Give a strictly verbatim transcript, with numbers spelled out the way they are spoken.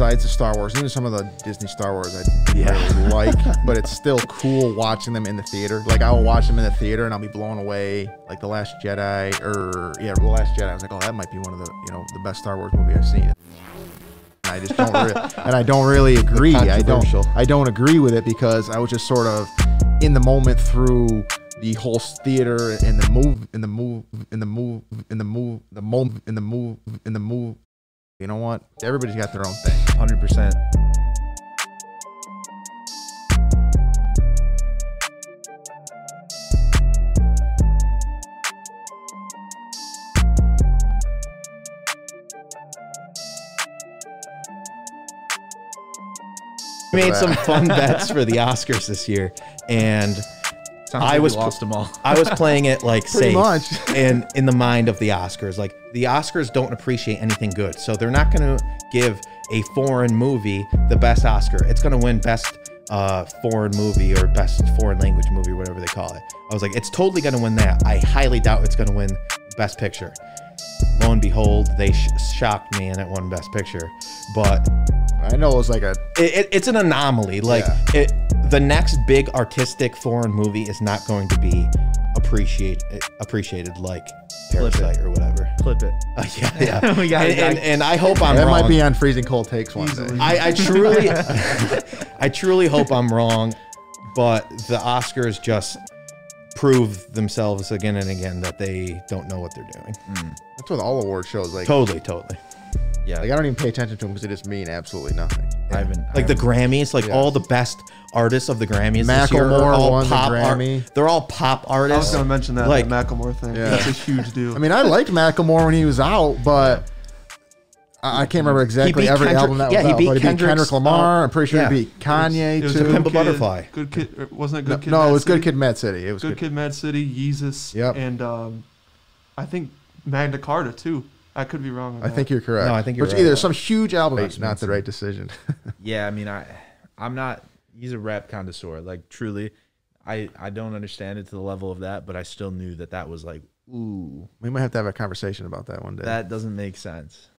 besides the Star Wars, even some of the Disney Star Wars I yeah. really like, but it's still cool watching them in the theater. Like, I will watch them in the theater and I'll be blown away. Like The Last Jedi, or yeah, The Last Jedi. I was like, oh, that might be one of the, you know, the best Star Wars movie I've seen. I just don't, really, and I don't really agree. I don't, I don't agree with it because I was just sort of in the moment through the whole theater and the move, in the move, in the move, in the move, the moment, in the move, in the move. You know what? Everybody's got their own thing. one hundred percent. We made some fun bets for the Oscars this year, and Sounds I like was lost them all. I was playing it like safe much. and in the mind of the Oscars. Like, the Oscars don't appreciate anything good, so they're not going to give a foreign movie the best Oscar. It's going to win best uh, foreign movie or best foreign language movie, or whatever they call it. I was like, it's totally going to win that. I highly doubt it's going to win best picture. Lo and behold, they sh shocked me and it won best picture. But I know it was like a it, it, it's an anomaly. Like yeah. it. The next big artistic foreign movie is not going to be appreciate, appreciated like Parasite or whatever. Clip it. Uh, yeah, yeah. we got and, it. And, and I hope I'm that wrong. That might be on Freezing Cold Takes one day. I, I truly, I truly hope I'm wrong, but the Oscars just prove themselves again and again that they don't know what they're doing. Mm. That's what all award shows like. Totally, totally. Yeah, like I don't even pay attention to them because they just mean absolutely nothing. Yeah. I haven't like I the Grammys, like yeah. all the best artists of the Grammys. Macklemore won the Grammy. Art, they're all pop artists. I was gonna mention that, like, that Macklemore thing. Yeah. That's a huge deal. I mean, I liked Macklemore when he was out, but I, I can't remember exactly every Kendrick, album that yeah, was out. He but he beat Kendrick Lamar. I'm pretty sure yeah. he beat Kanye. It was, it was too. Pimp a Butterfly. Good Kid, wasn't it? Good no, Kid. No, Mad it was City? Good Kid, Mad City. It was Good, Good Kid, Mad City. Yeezus. Yep. And um, I think Magna Carta too. I could be wrong. On I that. think you're correct. No, I think you're Which right. either some huge album is not the right decision. yeah, I mean, I, I'm not. He's a rap connoisseur. Like, truly, I, I don't understand it to the level of that, but I still knew that that was like, ooh. We might have to have a conversation about that one day. That doesn't make sense.